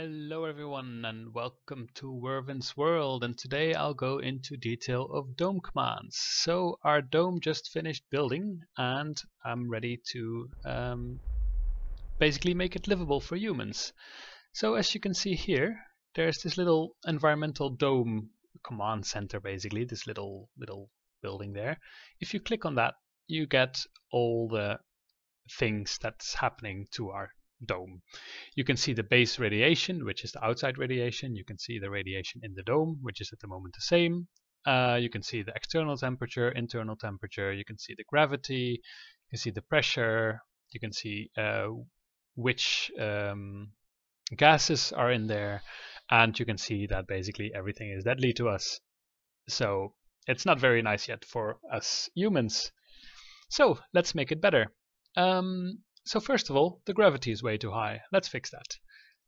Hello everyone and welcome to Waervyn's World, and today I'll go into detail of dome commands. So our dome just finished building and I'm ready to basically make it livable for humans. So as you can see here, there's this little environmental dome command center, basically this little building there. If you click on that, you get all the things that's happening to our dome. You can see the base radiation, which is the outside radiation. You can see the radiation in the dome, which is at the moment the same. You can see the external temperature, internal temperature. You can see the gravity. You can see the pressure. You can see which gases are in there, and you can see that basically everything is deadly to us. So it's not very nice yet for us humans. So let's make it better. So first of all, the gravity is way too high. Let's fix that.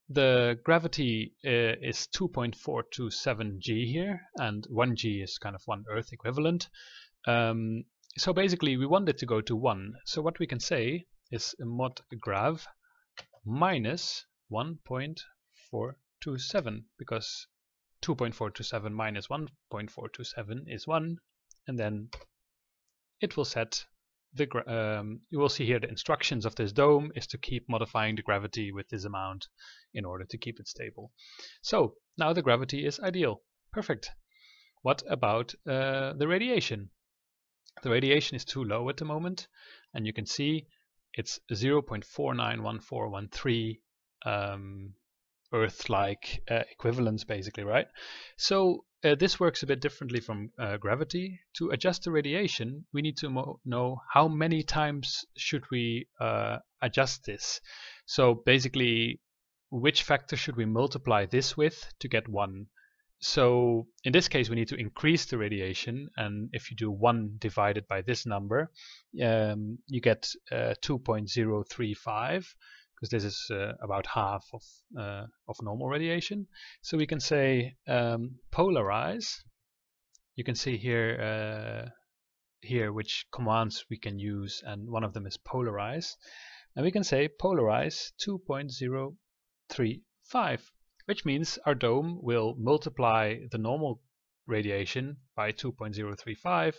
The gravity is 2.427 G here, and 1 G is kind of one Earth equivalent. So basically we want it to go to 1. So what we can say is modGrav minus 1.427, because 2.427 minus 1.427 is 1, and then it will set you will see here the instructions of this dome is to keep modifying the gravity with this amount in order to keep it stable. So now the gravity is ideal. Perfect. What about the radiation? The radiation is too low at the moment, and you can see it's 0.491413 Earth-like equivalents, basically, right? So this works a bit differently from gravity. To adjust the radiation, we need to know how many times should we adjust this. So basically, which factor should we multiply this with to get 1? So in this case, we need to increase the radiation, and if you do 1 divided by this number, you get 2.035. because this is about half of normal radiation. So we can say polarize. You can see here which commands we can use, and one of them is polarize. And we can say polarize 2.035, which means our dome will multiply the normal radiation by 2.035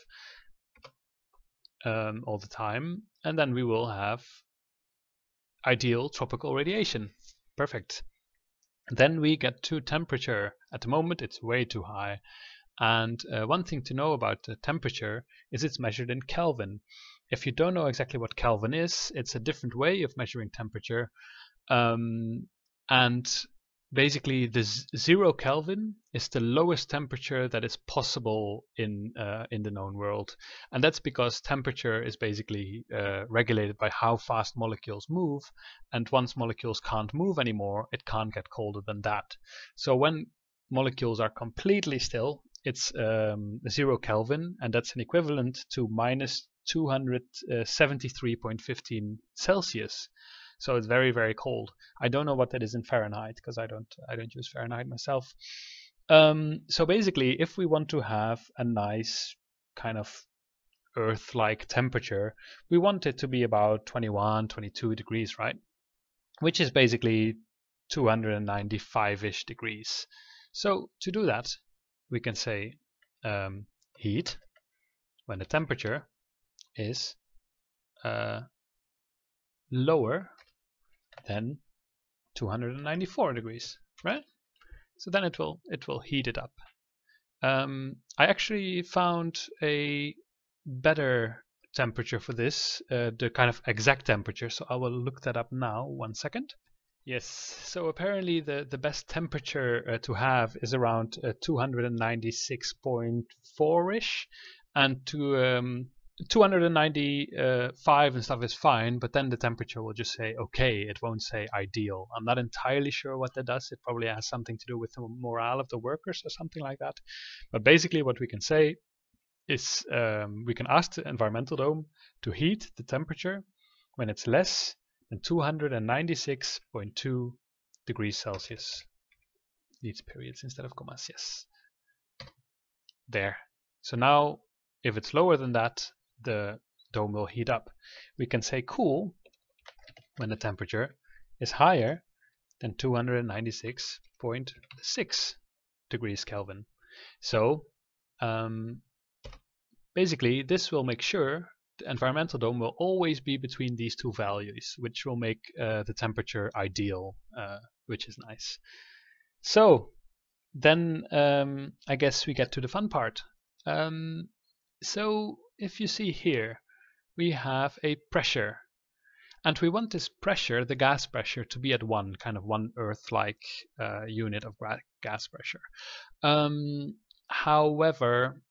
all the time, and then we will have ideal tropical radiation. Perfect. Then we get to temperature. At the moment it's way too high, and one thing to know about the temperature is it's measured in Kelvin. If you don't know exactly what Kelvin is, it's a different way of measuring temperature, and basically the 0 Kelvin is the lowest temperature that is possible in the known world, and that's because temperature is basically regulated by how fast molecules move, and once molecules can't move anymore, it can't get colder than that. So when molecules are completely still, it's 0 Kelvin, and that's an equivalent to minus 273.15 Celsius. So it's very, very cold. I don't know what that is in Fahrenheit, because I don't use Fahrenheit myself. So basically, if we want to have a nice kind of Earth-like temperature, we want it to be about 21, 22 degrees, right? Which is basically 295-ish degrees. So to do that, we can say heat when the temperature is lower than 294 degrees, right? So then it will heat it up. I actually found a better temperature for this, the kind of exact temperature, so I will look that up now. 1 second. Yes, so apparently the best temperature to have is around 296.4-ish, and to 295 and stuff is fine, but then the temperature will just say okay, it won't say ideal. I'm not entirely sure what that does. It probably has something to do with the morale of the workers or something like that. But basically what we can say is we can ask the environmental dome to heat the temperature when it's less than 296.2 degrees Celsius. Needs periods instead of commas, yes. There. So now if it's lower than that, the dome will heat up. We can say cool when the temperature is higher than 296.6 degrees Kelvin. So basically this will make sure the environmental dome will always be between these two values, which will make the temperature ideal, which is nice. So then I guess we get to the fun part. So if you see here, we have a pressure, and we want this pressure, the gas pressure, to be at one, kind of one Earth-like unit of gas pressure. However,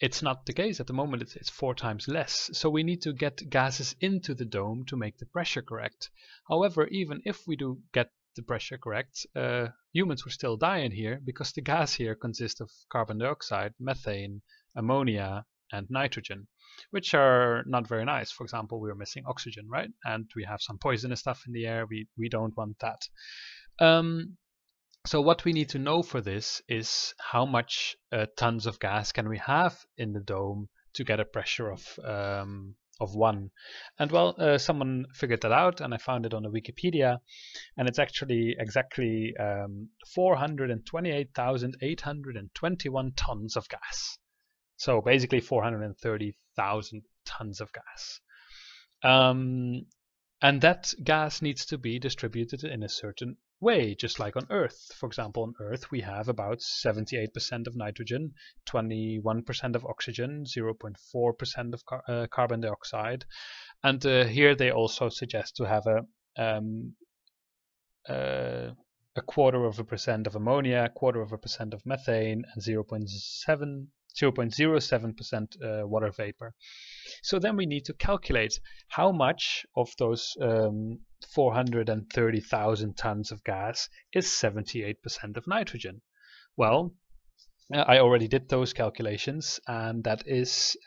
it's not the case at the moment. It's 4 times less, so we need to get gases into the dome to make the pressure correct. However, even if we do get the pressure correct, humans will still die in here, because the gas here consists of carbon dioxide, methane, ammonia and nitrogen, which are not very nice. For example, we're missing oxygen, right? And we have some poisonous stuff in the air. We don't want that. So what we need to know for this is how much tons of gas can we have in the dome to get a pressure of 1. And well, someone figured that out, and I found it on the Wikipedia, and it's actually exactly 428,821 tons of gas. So basically 430,000 tons of gas. And that gas needs to be distributed in a certain way, just like on Earth. For example, on Earth we have about 78% of nitrogen, 21% of oxygen, 0.4% of carbon dioxide. And here they also suggest to have a 1/4% of ammonia, a 1/4% of methane, and 0.07% water vapor. So then we need to calculate how much of those 430,000 tons of gas is 78% of nitrogen. Well, I already did those calculations, and that is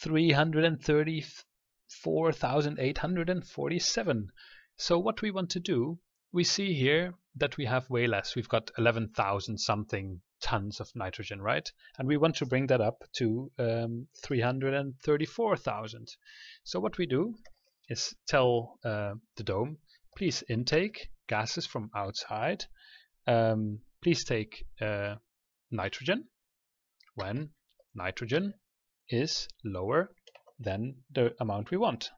334,847. So what we want to do, we see here that we have way less. We've got 11,000 something tons of nitrogen, right? And we want to bring that up to 334,000. So what we do is tell the dome, please intake gases from outside, please take nitrogen when nitrogen is lower than the amount we want,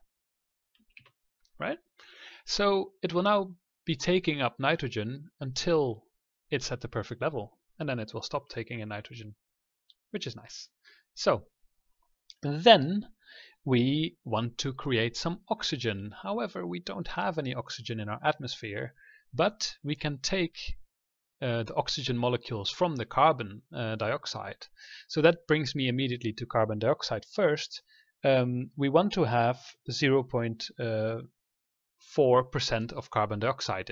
right? So it will now be taking up nitrogen until it's at the perfect level, and then it will stop taking in nitrogen, which is nice. So then we want to create some oxygen. However, we don't have any oxygen in our atmosphere, but we can take the oxygen molecules from the carbon dioxide. So that brings me immediately to carbon dioxide first. We want to have 0.4% of carbon dioxide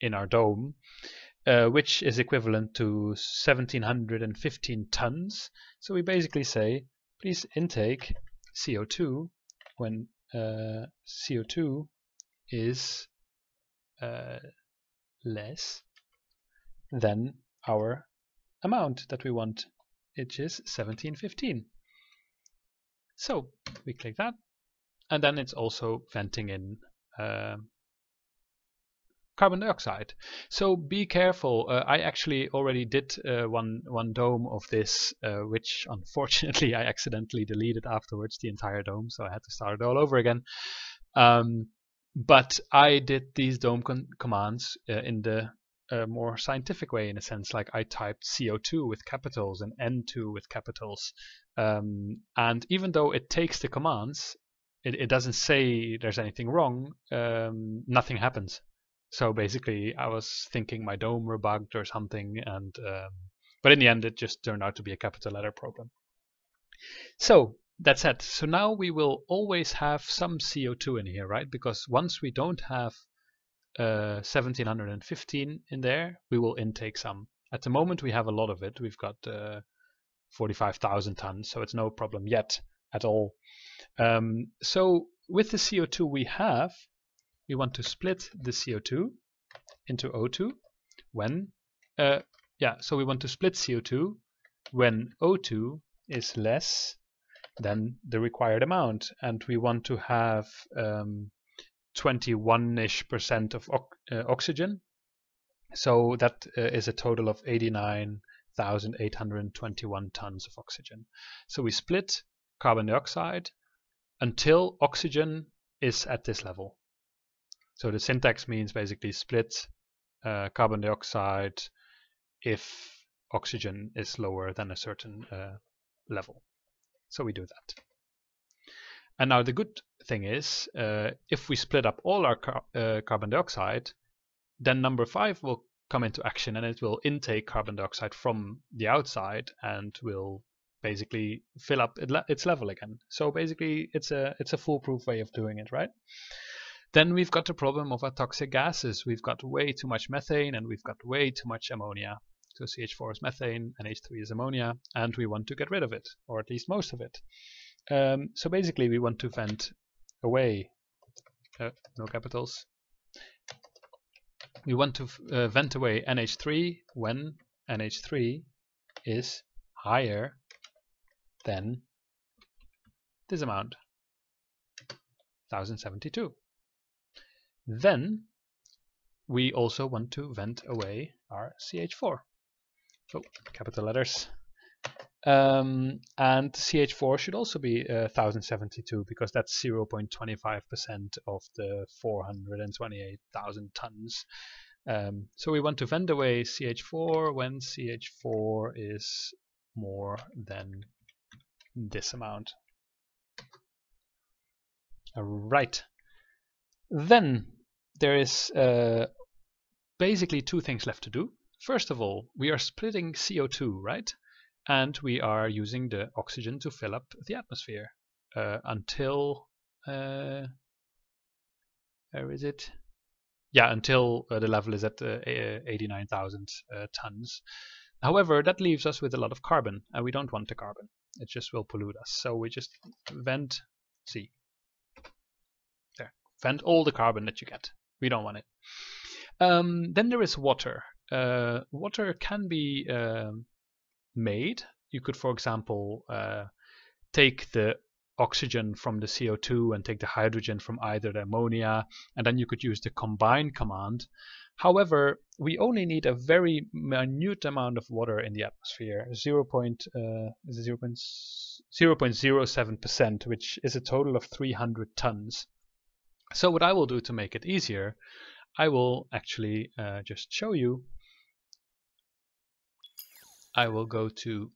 in our dome, which is equivalent to 1,715 tons. So we basically say, please intake CO2 when CO2 is less than our amount that we want, which is 1,715. So we click that, and then it's also venting in carbon dioxide. So be careful. I actually already did one dome of this, which unfortunately I accidentally deleted afterwards, the entire dome, so I had to start it all over again. But I did these dome commands in the more scientific way, in a sense. Like, I typed CO2 with capitals and N2 with capitals, and even though it takes the commands, it doesn't say there's anything wrong. Nothing happens. So basically, I was thinking my dome were bugged or something, and but in the end, it just turned out to be a capital letter problem. So that's it. So now we will always have some CO2 in here, right? Because once we don't have 1,715 in there, we will intake some. At the moment, we have a lot of it. We've got 45,000 tons, so it's no problem yet at all. So with the CO2 we have, we want to split the CO2 into O2 when, so we want to split CO2 when O2 is less than the required amount, and we want to have 21-ish% of oxygen. So that is a total of 89,821 tons of oxygen. So we split carbon dioxide until oxygen is at this level. So the syntax means basically split carbon dioxide if oxygen is lower than a certain level. So we do that. And now the good thing is, if we split up all our carbon dioxide, then number 5 will come into action and it will intake carbon dioxide from the outside and will basically fill up its level again. So basically it's a foolproof way of doing it, right? Then we've got the problem of our toxic gases. We've got way too much methane and we've got way too much ammonia. So CH4 is methane, NH3 is ammonia, and we want to get rid of it, or at least most of it. So basically we want to vent away, no capitals. We want to vent away NH3 when NH3 is higher than this amount, 1072. Then we also want to vent away our CH4. Oh, capital letters. And CH4 should also be 1072 because that's 0.25% of the 428,000 tons. So we want to vent away CH4 when CH4 is more than this amount. All right. Then there is basically 2 things left to do. First of all, we are splitting CO2, right? And we are using the oxygen to fill up the atmosphere until, where is it? Yeah, until the level is at 89,000 tons. However, that leaves us with a lot of carbon, and we don't want the carbon. It just will pollute us. So we just vent C. There. Vent all the carbon that you get. We don't want it. Then there is water. Water can be made. You could, for example, take the oxygen from the CO2 and take the hydrogen from either the ammonia, and then you could use the combine command. However, we only need a very minute amount of water in the atmosphere, 0.07%, which is a total of 300 tons. So what I will do to make it easier, I will actually just show you. I will go to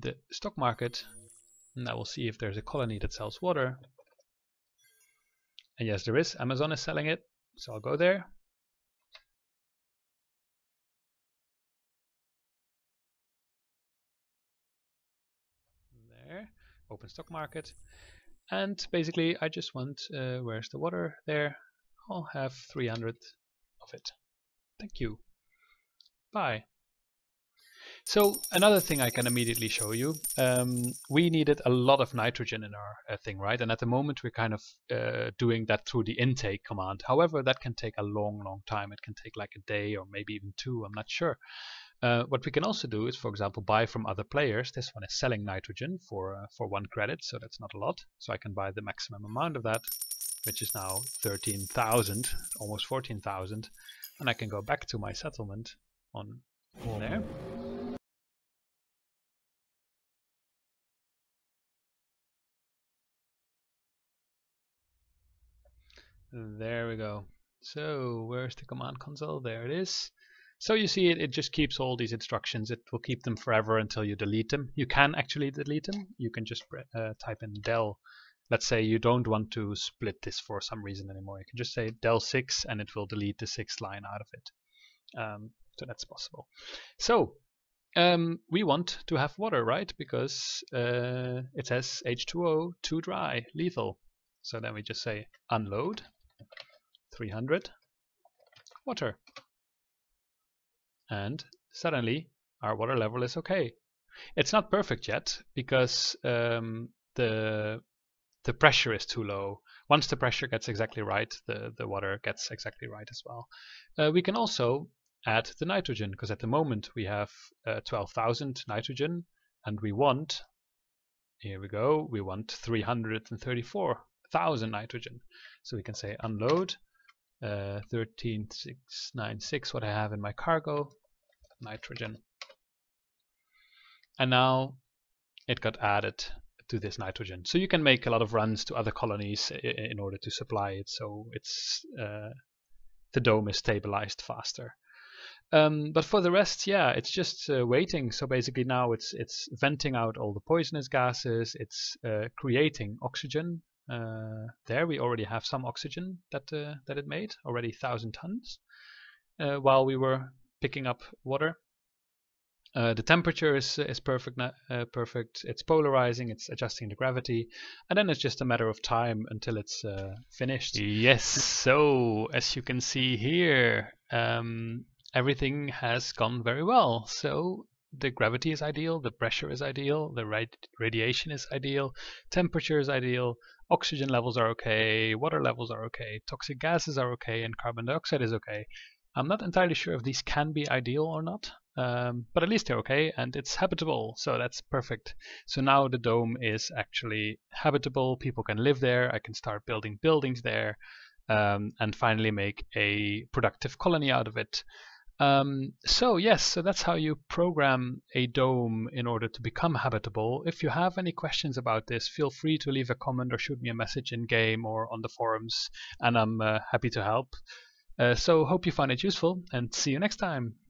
the stock market and I will see if there's a colony that sells water. And yes, there is. Amazon is selling it. So I'll go there. There. Open stock market. And basically I just want, where's the water? There. I'll have 300 of it. Thank you. Bye. So another thing I can immediately show you, we needed a lot of nitrogen in our thing, right? And at the moment we're kind of doing that through the intake command. However, that can take a long time. It can take like a day or maybe even 2, I'm not sure. What we can also do is, for example, buy from other players. This one is selling nitrogen for 1 credit, so that's not a lot. So I can buy the maximum amount of that, which is now 13,000, almost 14,000. And I can go back to my settlement on there. There we go. So where's the command console? There it is. So you see it just keeps all these instructions. It will keep them forever until you delete them. You can actually delete them. You can just type in del. Let's say you don't want to split this for some reason anymore. You can just say del 6 and it will delete the 6th line out of it. So that's possible. So we want to have water, right? Because it says H2O, too dry, lethal. So then we just say unload. 300 water, and suddenly our water level is okay. It's not perfect yet because the pressure is too low. Once the pressure gets exactly right, the water gets exactly right as well. We can also add the nitrogen because at the moment we have 12,000 nitrogen, and we want 334. 1,000 nitrogen. So we can say unload 13696, what I have in my cargo, nitrogen. And now it got added to this nitrogen. So you can make a lot of runs to other colonies in order to supply it, so it's the dome is stabilized faster. But for the rest, yeah, it's just waiting. So basically now it's venting out all the poisonous gases, it's creating oxygen. There we already have some oxygen that it made, already 1,000 tons, while we were picking up water. The temperature is perfect. It's polarizing. It's adjusting to gravity, and then it's just a matter of time until it's finished. Yes. So as you can see here, everything has gone very well. So the gravity is ideal. The pressure is ideal. The radiation is ideal. Temperature is ideal. Oxygen levels are okay. Water levels are okay. Toxic gases are okay, and carbon dioxide is okay. I'm not entirely sure if these can be ideal or not. But at least they're okay, and it's habitable, so that's perfect. So now the dome is actually habitable, people can live there, I can start building buildings there, and finally make a productive colony out of it. So yes, so that's how you program a dome in order to become habitable. If you have any questions about this, feel free to leave a comment or shoot me a message in game or on the forums, and I'm happy to help. So hope you find it useful, and see you next time.